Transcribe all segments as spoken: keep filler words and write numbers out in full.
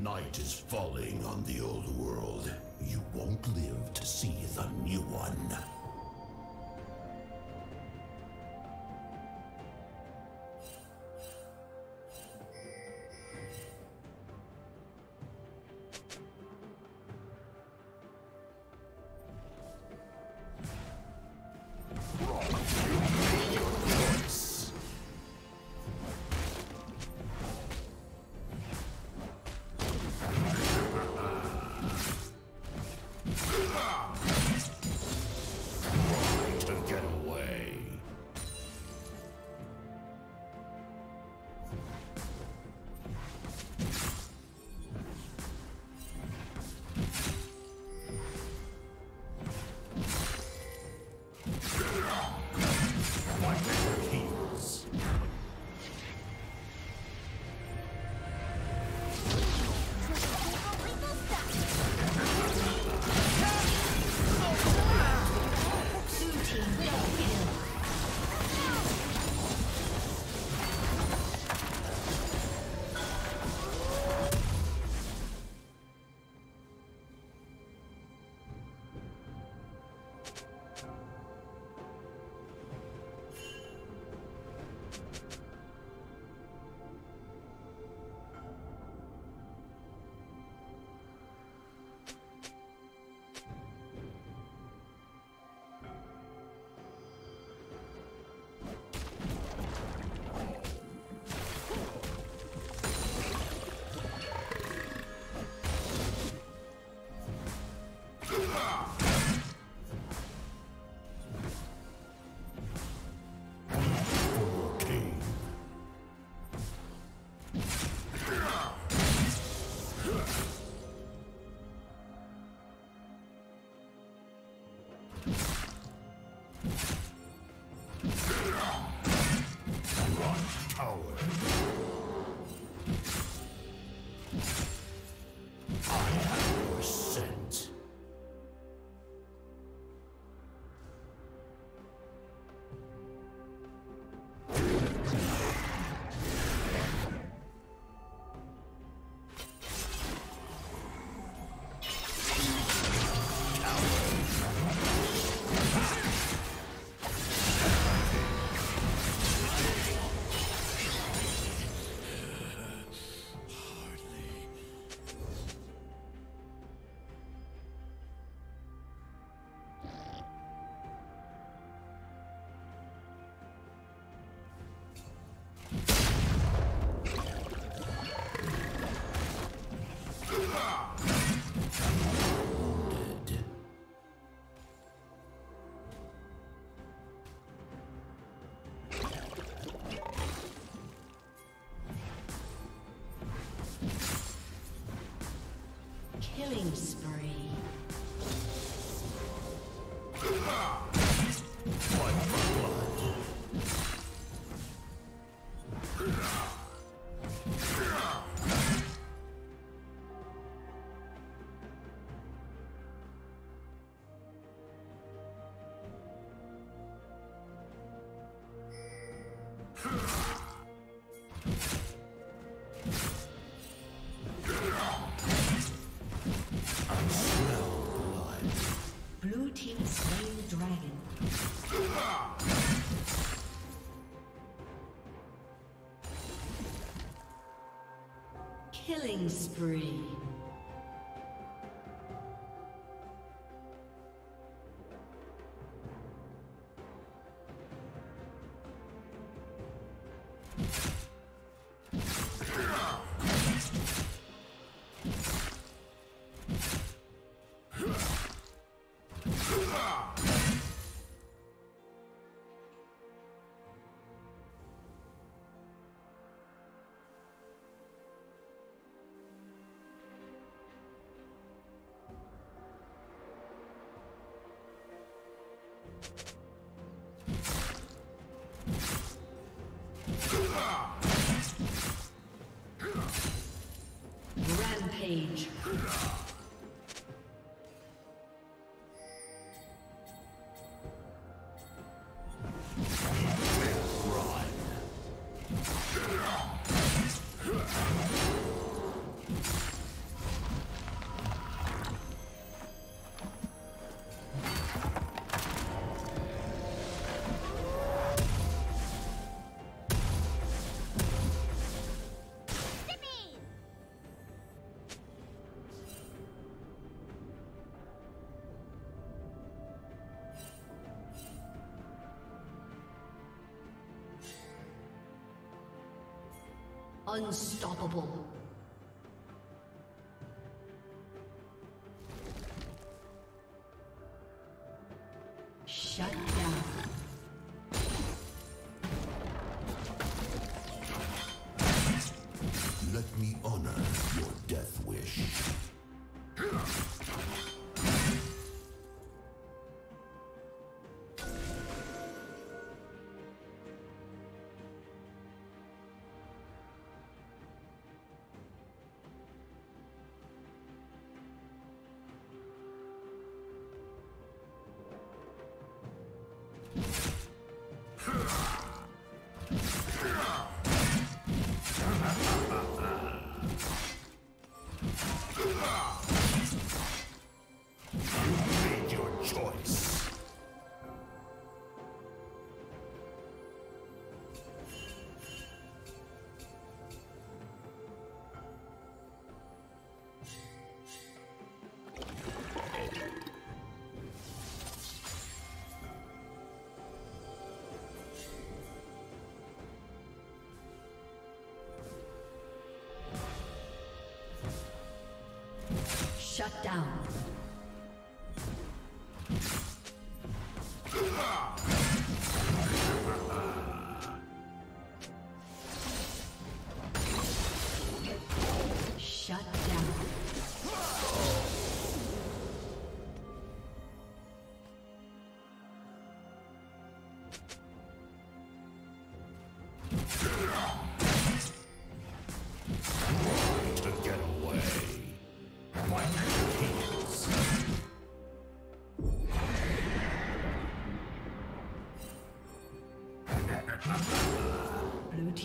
Night is falling on the old world. You won't live to see the new one. Killing spree. Killing spree. stage. Unstoppable. Shut down. Let me honor your death wish. Shut down. Shut down. Blue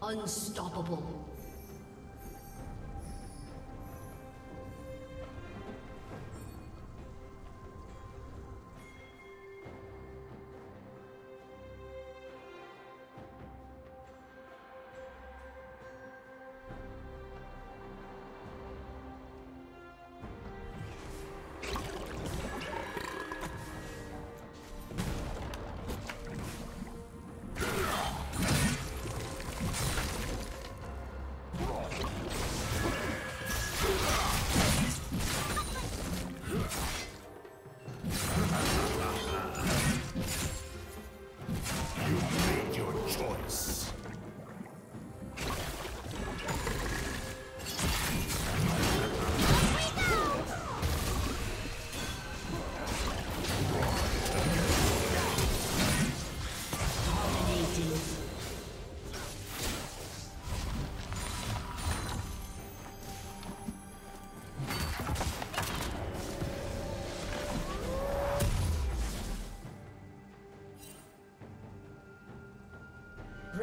Unstoppable.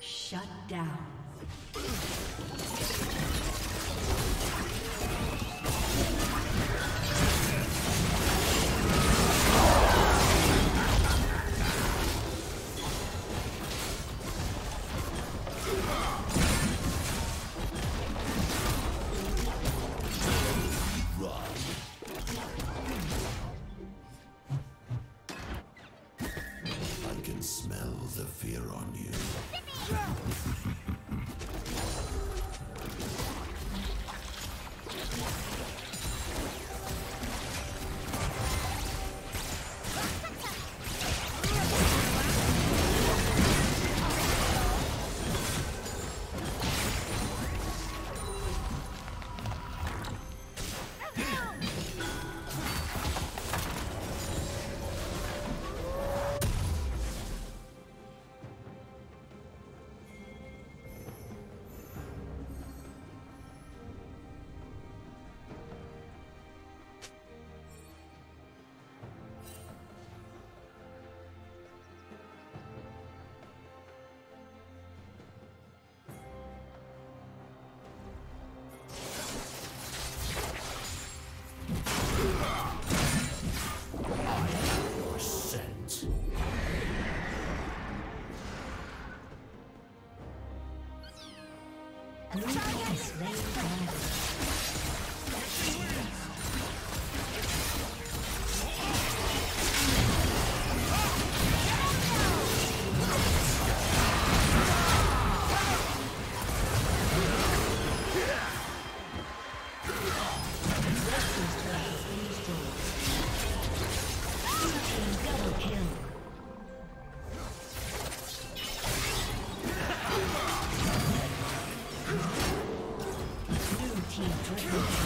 Shut down. Smell the fear on you. team triple kill.